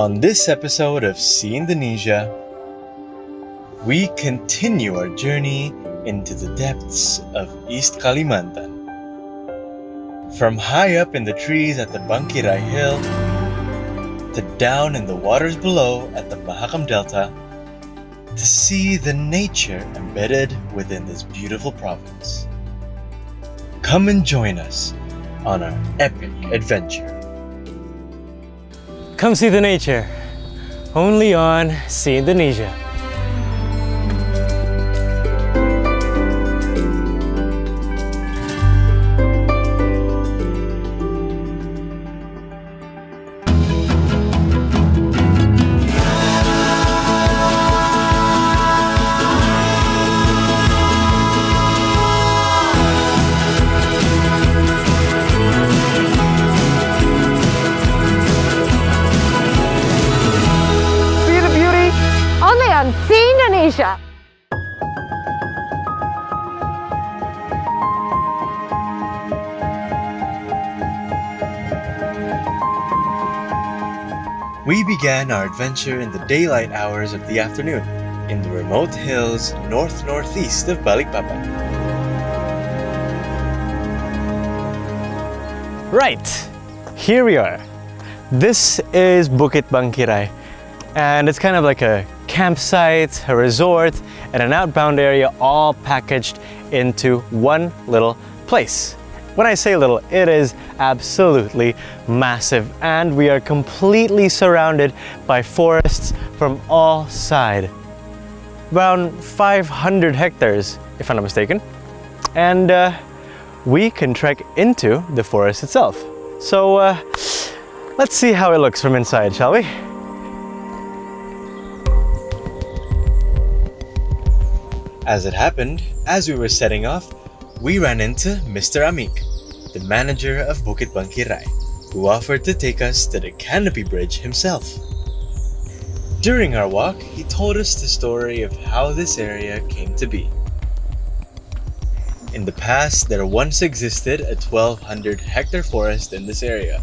On this episode of See Indonesia, we continue our journey into the depths of East Kalimantan. From high up in the trees at the Bangkirai Hill, to down in the waters below at the Mahakam Delta, to see the nature embedded within this beautiful province. Come and join us on our epic adventure. Come see the nature, only on See Indonesia. We began our adventure in the daylight hours of the afternoon in the remote hills north-northeast of Balikpapan. Right, here we are. This is Bukit Bangkirai, and it's kind of like a campsite, a resort, and an outbound area all packaged into one little place. When I say little, it is absolutely massive, and we are completely surrounded by forests from all sides. Around 500 hectares, if I'm not mistaken, and we can trek into the forest itself. So let's see how it looks from inside, shall we? As it happened, as we were setting off, we ran into Mr. Amik, the manager of Bukit Bangkirai, who offered to take us to the canopy bridge himself. During our walk, he told us the story of how this area came to be. In the past, there once existed a 1,200 hectare forest in this area.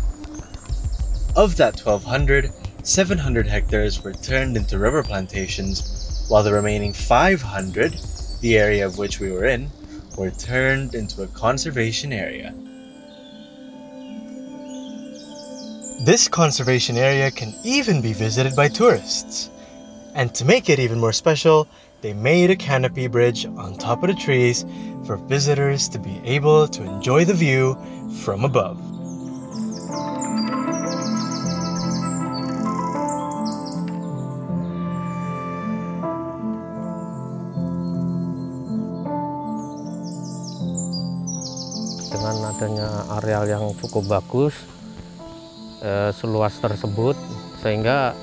Of that 1,200, 700 hectares were turned into rubber plantations, while the remaining 500, the area of which we were in, were turned into a conservation area. This conservation area can even be visited by tourists. And to make it even more special, they made a canopy bridge on top of the trees for visitors to be able to enjoy the view from above. Dengan adanya areal yang cukup bagus seluas tersebut, sehingga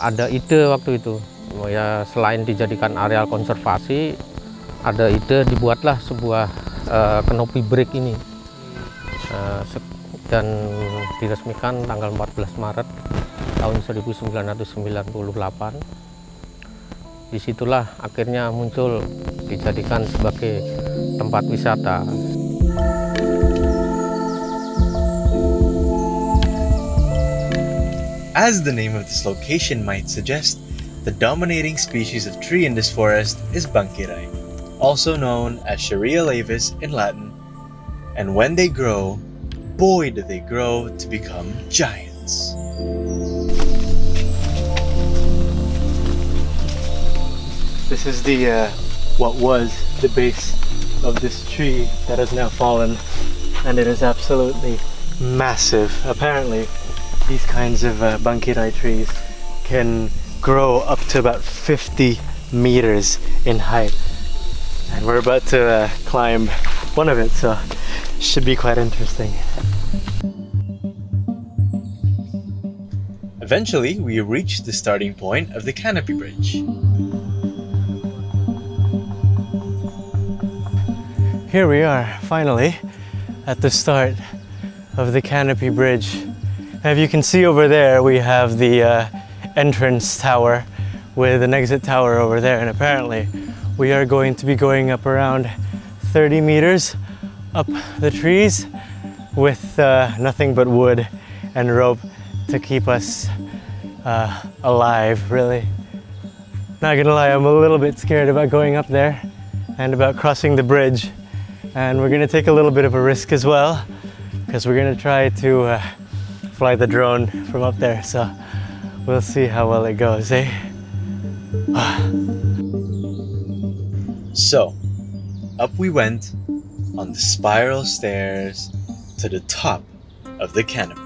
ada ide waktu itu, ya, selain dijadikan areal konservasi, ada ide dibuatlah sebuah canopy break ini, dan diresmikan tanggal 14 Maret tahun 1998. Disitulah akhirnya muncul, dijadikan sebagai tempat wisata. As the name of this location might suggest, the dominating species of tree in this forest is Bangkirai, also known as Shorea levis in Latin, and when they grow, boy do they grow to become giants. This is the, what was the base of this tree that has now fallen, and it is absolutely massive. Apparently, these kinds of Bangkirai trees can grow up to about 50 meters in height. And we're about to climb one of it, so should be quite interesting. Eventually, we reached the starting point of the canopy bridge. Here we are, finally, at the start of the canopy bridge. As you can see over there, we have the entrance tower with an exit tower over there, and apparently we are going to be going up around 30 meters up the trees with nothing but wood and rope to keep us alive, really. Not gonna lie, I'm a little bit scared about going up there and about crossing the bridge. And we're gonna take a little bit of a risk as well, because we're gonna try to fly the drone from up there. So we'll see how well it goes, eh? So, up we went on the spiral stairs to the top of the canopy.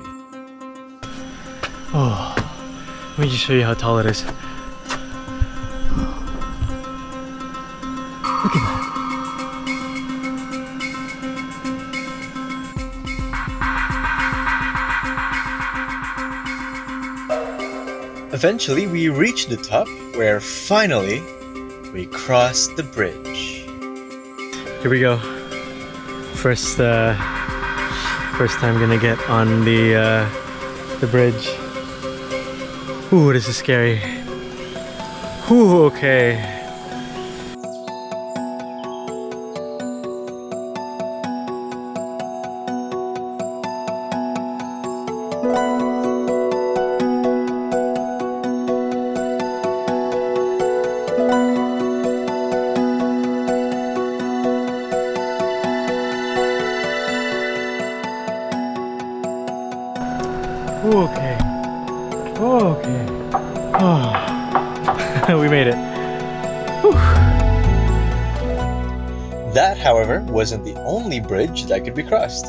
Oh, let me just show you how tall it is. Look at that. Eventually, we reached the top, where finally, we crossed the bridge. Here we go. First time gonna get on the bridge. Ooh, this is scary. Ooh, okay. Ooh, okay. Oh, okay. Oh, we made it. Whew. That, however, wasn't the only bridge that could be crossed.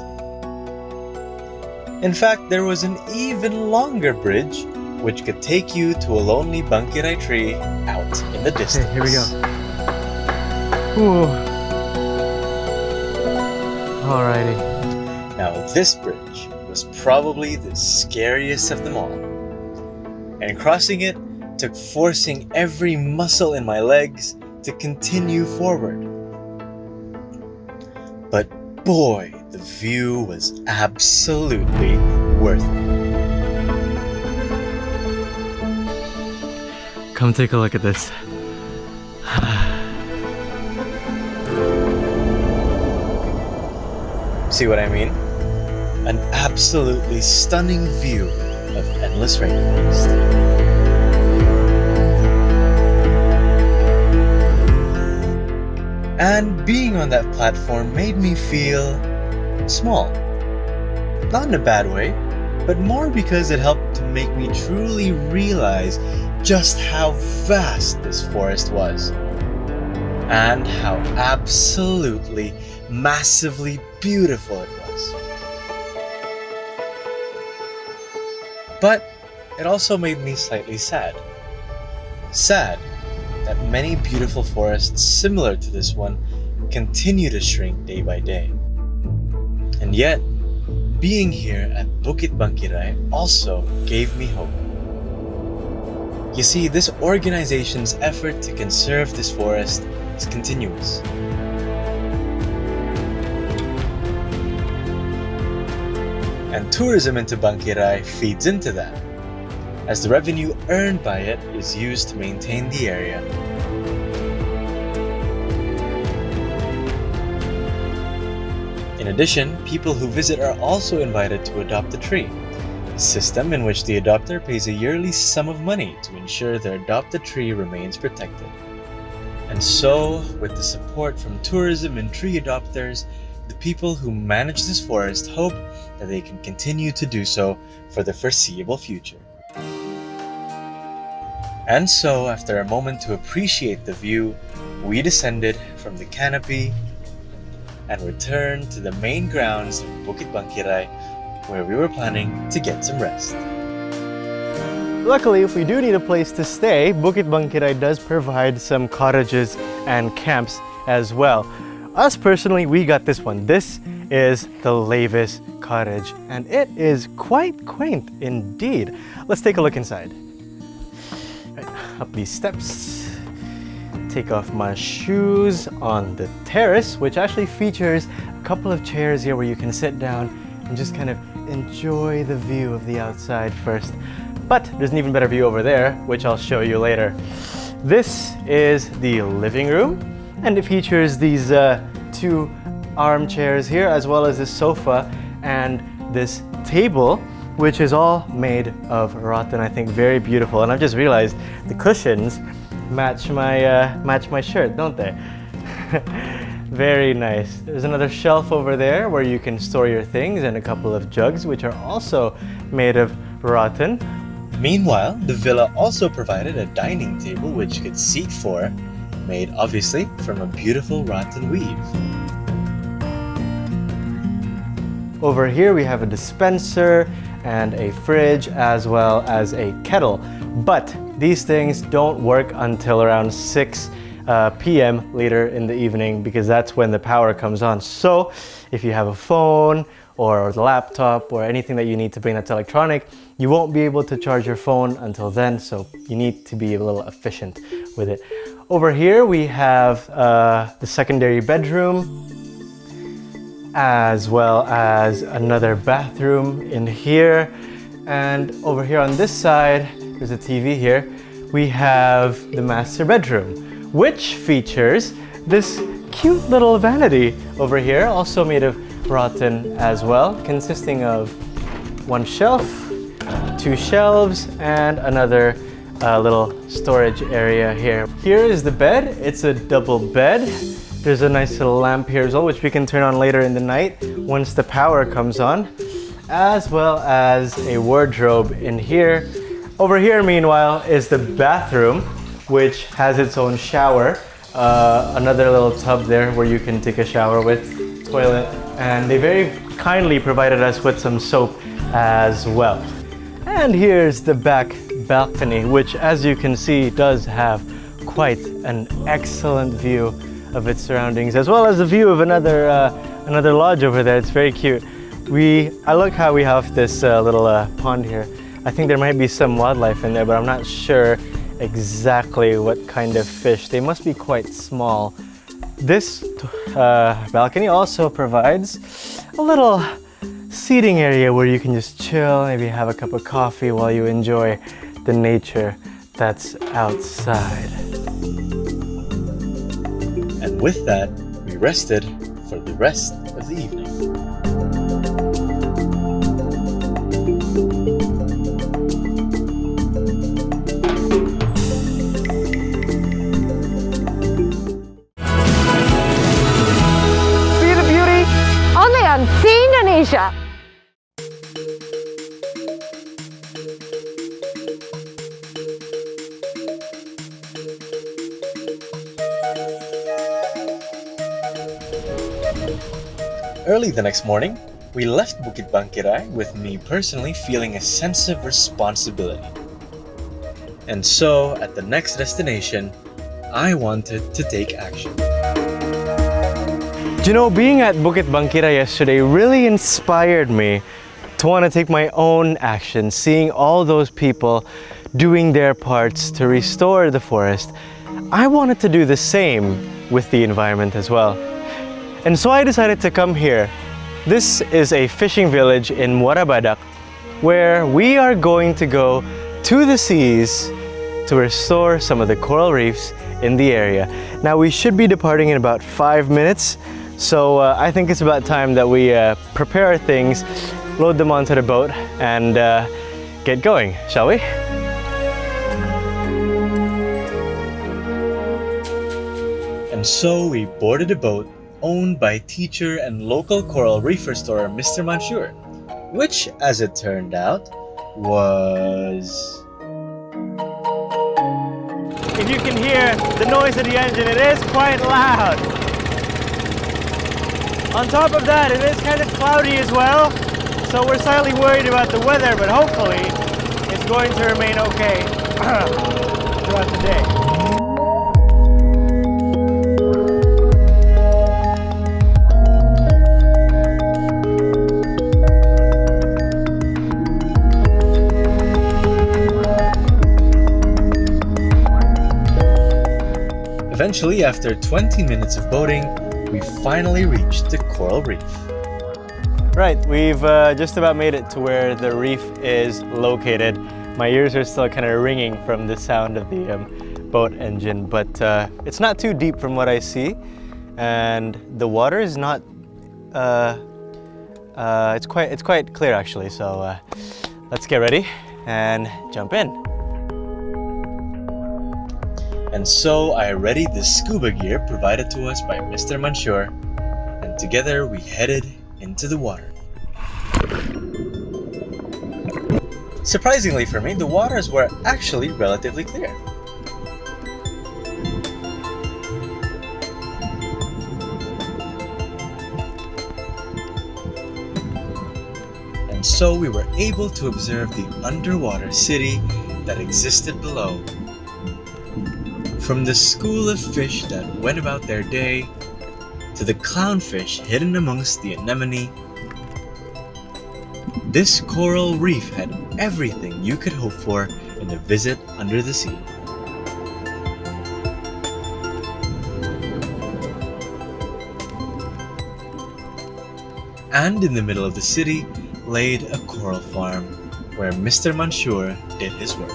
In fact, there was an even longer bridge which could take you to a lonely Bangkirai tree out in the distance. Okay, here we go. Ooh. Alrighty. Now, this bridge was probably the scariest of them all. And crossing it took forcing every muscle in my legs to continue forward. But boy, the view was absolutely worth it. Come take a look at this. See what I mean? An absolutely stunning view of endless rainforest. And being on that platform made me feel small. Not in a bad way, but more because it helped to make me truly realize just how vast this forest was. And how absolutely, massively beautiful it was. But it also made me slightly sad. Sad that many beautiful forests similar to this one continue to shrink day by day. And yet, being here at Bukit Bangkirai also gave me hope. You see, this organization's effort to conserve this forest is continuous. And tourism into Bangkirai feeds into that, as the revenue earned by it is used to maintain the area. In addition, people who visit are also invited to adopt a tree, a system in which the adopter pays a yearly sum of money to ensure their adopted tree remains protected. And so, with the support from tourism and tree adopters, the people who manage this forest hope that they can continue to do so for the foreseeable future. And so, after a moment to appreciate the view, we descended from the canopy and returned to the main grounds of Bukit Bangkirai, where we were planning to get some rest. Luckily, if we do need a place to stay, Bukit Bangkirai does provide some cottages and camps as well. Us personally, we got this one. This is the Levis cottage, and it is quite quaint indeed. Let's take a look inside. Right, up these steps, take off my shoes on the terrace, which actually features a couple of chairs here where you can sit down and just kind of enjoy the view of the outside first. But there's an even better view over there, which I'll show you later. This is the living room. And it features these two armchairs here, as well as this sofa and this table. which is all made of rattan. I think very beautiful. And I've just realized the cushions match my shirt, don't they? Very nice. There's another shelf over there where you can store your things, and a couple of jugs which are also made of rattan. Meanwhile, the villa also provided a dining table which you could seat for, made obviously from a beautiful rattan weave. Over here we have a dispenser and a fridge as well as a kettle, but these things don't work until around 6 p.m. later in the evening, because that's when the power comes on. So if you have a phone or the laptop or anything that you need to bring that's electronic, you won't be able to charge your phone until then, so you need to be a little efficient with it. Over here we have the secondary bedroom as well as another bathroom in here. And over here on this side, there's a TV here, we have the master bedroom, which features this cute little vanity over here, also made of rattan as well, consisting of one shelf, two shelves, and another little storage area here. Here is the bed. It's a double bed. There's a nice little lamp here as well, which we can turn on later in the night once the power comes on, as well as a wardrobe in here. Over here, meanwhile, is the bathroom, which has its own shower, another little tub there where you can take a shower with, toilet, and they very kindly provided us with some soap as well. And here's the back balcony, which as you can see does have quite an excellent view of its surroundings, as well as a view of another lodge over there. It's very cute. I like how we have this little pond here. I think there might be some wildlife in there, but I'm not sure exactly what kind of fish. They must be quite small. This balcony also provides a little seating area where you can just chill, maybe have a cup of coffee while you enjoy the nature that's outside. And with that, we rested for the rest of the evening. See Indonesia. Early the next morning, we left Bukit Bangkirai with me personally feeling a sense of responsibility. And so, at the next destination, I wanted to take action. You know, being at Bukit Bangkirai yesterday really inspired me to want to take my own action, seeing all those people doing their parts to restore the forest. I wanted to do the same with the environment as well. And so I decided to come here. This is a fishing village in Muara Badak, where we are going to go to the seas to restore some of the coral reefs in the area. Now, we should be departing in about 5 minutes. So I think it's about time that we prepare our things, load them onto the boat, and get going, shall we? And so we boarded a boat owned by teacher and local coral reef restorer Mr. Mansur, which, as it turned out, was... If you can hear the noise of the engine, it is quite loud. On top of that, it is kind of cloudy as well, so we're slightly worried about the weather, but hopefully it's going to remain okay throughout the day. Eventually, after 20 minutes of boating, we finally reached the coral reef. Right, we've just about made it to where the reef is located. My ears are still kind of ringing from the sound of the boat engine, but it's not too deep from what I see, and the water is not, it's quite clear actually, so Let's get ready and jump in. And so I readied the scuba gear provided to us by Mr. Mansur, and together we headed into the water. Surprisingly for me, the waters were actually relatively clear. And so we were able to observe the underwater city that existed below. From the school of fish that went about their day, to the clownfish hidden amongst the anemone, this coral reef had everything you could hope for in a visit under the sea. And in the middle of the city laid a coral farm where Mr. Mansur did his work.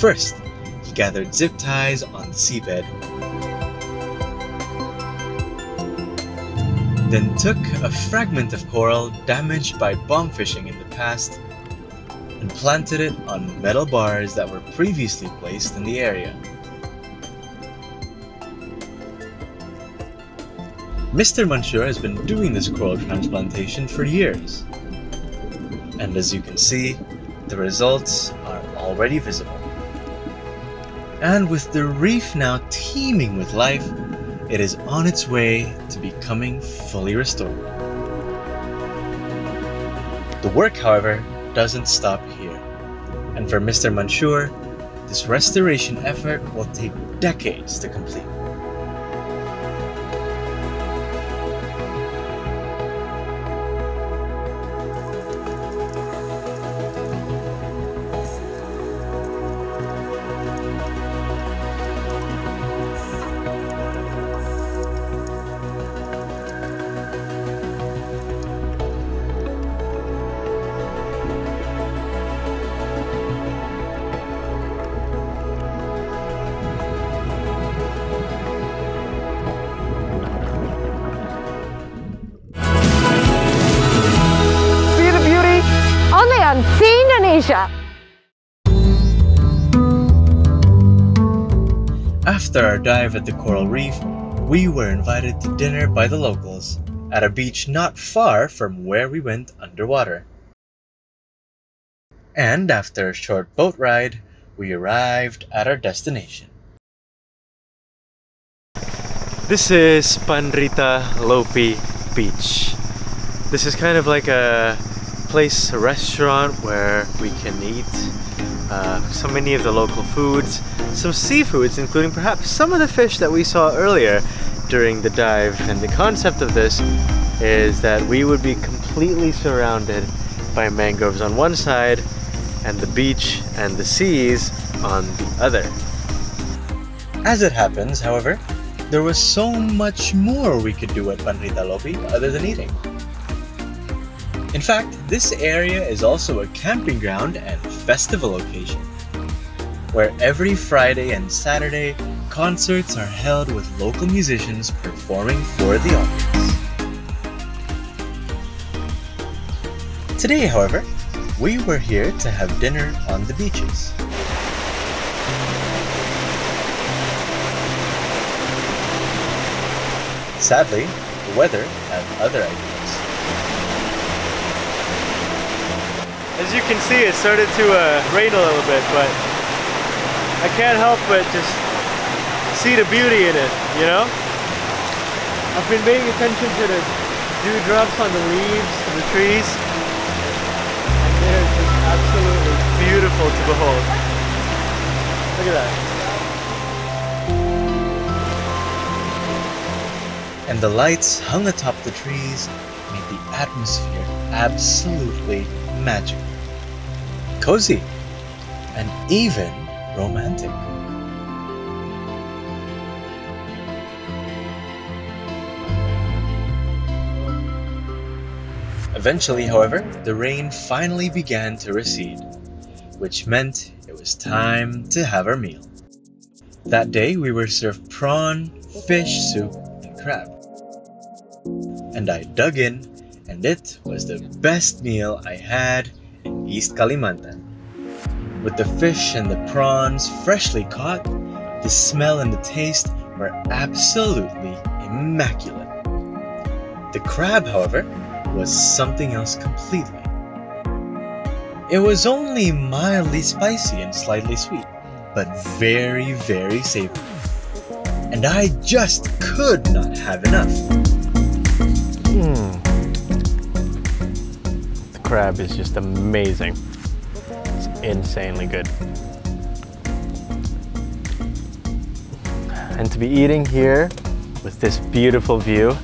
First, he gathered zip ties on the seabed, then took a fragment of coral damaged by bomb fishing in the past and planted it on metal bars that were previously placed in the area. Mr. Mansur has been doing this coral transplantation for years, and as you can see, the results are already visible. And with the reef now teeming with life, it is on its way to becoming fully restored. The work, however, doesn't stop here. And for Mr. Mansur, this restoration effort will take decades to complete. See Indonesia. After our dive at the coral reef, we were invited to dinner by the locals at a beach not far from where we went underwater. And after a short boat ride, we arrived at our destination. This is Panrita Lopi Beach. This is kind of like a restaurant where we can eat so many of the local foods, some seafoods, including perhaps some of the fish that we saw earlier during the dive. And the concept of this is that we would be completely surrounded by mangroves on one side and the beach and the seas on the other. As it happens, however, there was so much more we could do at Panrita Lopi other than eating. In fact, this area is also a camping ground and festival location, where every Friday and Saturday, concerts are held with local musicians performing for the audience. Today, however, we were here to have dinner on the beaches. Sadly, the weather had other ideas. As you can see, it started to rain a little bit, but I can't help but just see the beauty in it, you know? I've been paying attention to the dewdrops on the leaves, to the trees, and they're just absolutely beautiful to behold. Look at that. And the lights hung atop the trees made the atmosphere absolutely magic. Cozy and even romantic. Eventually, however, the rain finally began to recede, which meant it was time to have our meal. That day we were served prawn, fish soup, and crab. And I dug in And that was the best meal I had in East Kalimantan. With the fish and the prawns freshly caught, the smell and the taste were absolutely immaculate. The crab, however, was something else completely. It was only mildly spicy and slightly sweet, but very, very savory. And I just could not have enough. The crab is just amazing. It's insanely good. And to be eating here with this beautiful view,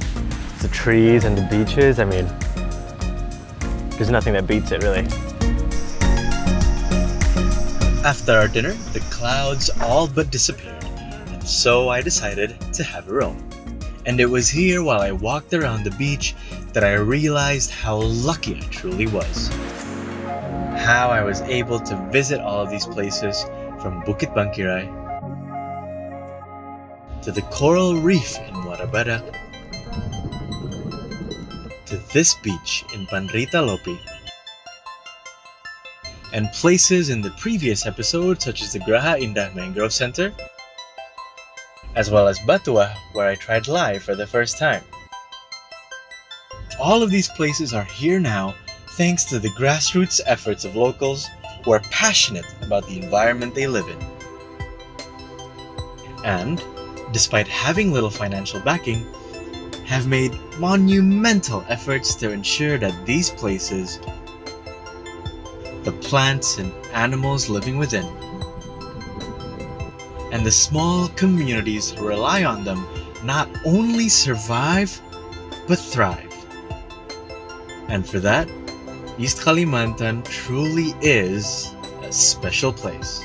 the trees and the beaches, I mean, there's nothing that beats it, really. After our dinner, the clouds all but disappeared, and so I decided to have a roam. And it was here while I walked around the beach that I realized how lucky I truly was. How I was able to visit all of these places, from Bukit Bangkirai to the coral reef in Muara Badak to this beach in Panrita Lopi, and places in the previous episode such as the Graha Indah Mangrove Center, as well as Batuah, where I tried live for the first time. All of these places are here now thanks to the grassroots efforts of locals who are passionate about the environment they live in. And, despite having little financial backing, have made monumental efforts to ensure that these places, the plants and animals living within, and the small communities who rely on them, not only survive, but thrive. And for that, East Kalimantan truly is a special place.